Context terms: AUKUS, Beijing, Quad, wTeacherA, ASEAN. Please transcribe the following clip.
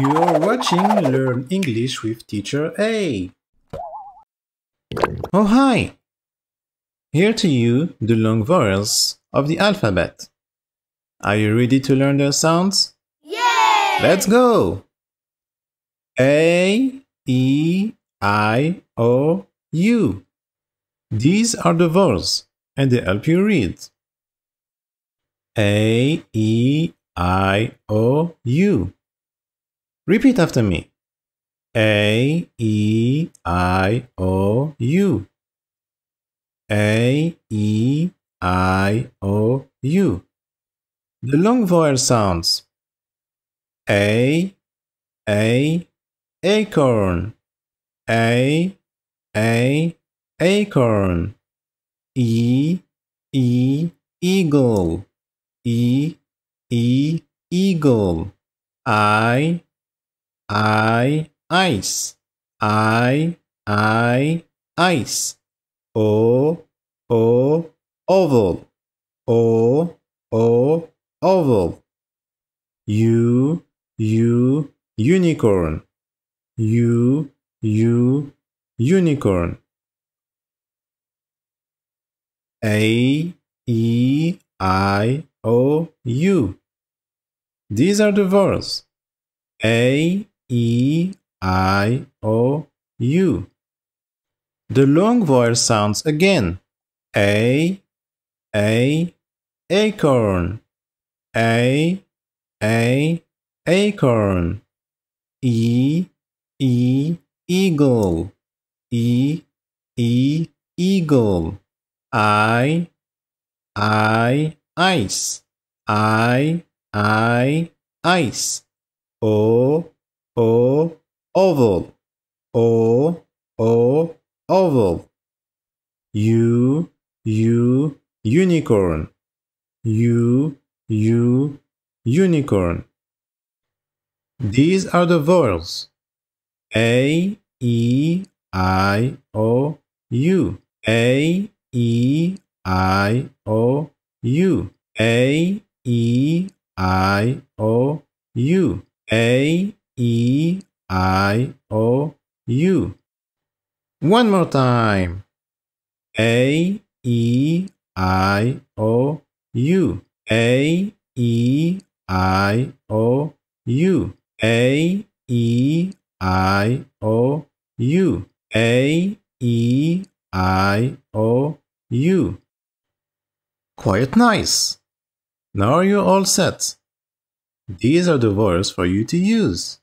You're watching Learn English with Teacher A. Oh, hi! Here to you the long vowels of the alphabet. Are you ready to learn their sounds? Yay! Let's go! A, E, I, O, U. These are the vowels, and they help you read. A, E, I, O, U. Repeat after me. A, E, I, O, U. A, E, I, O, U. The long vowel sounds. A, acorn. A, acorn. E, E, eagle. E, E, eagle. I, ice. I, ice. O, oval. O, oval. U, unicorn. U, unicorn. A, E, I, O, U. These are the vowels. A, E, I, O, U. The long vowel sounds again. A, acorn. A, acorn. E, E, eagle. E, eagle. I, ice. I, ice. O, oval. O, oval. U, unicorn. U, unicorn. These are the vowels. A, E, I, O, U. A, E, I, O, U. A, E, I, O, U. A, E, I, O, U. One more time. A, E, I, O, U. A, E, I, O, U. A, E, I, O, U. A, E, I, O, U. Quite nice. Now you're all set. These are the vowels for you to use.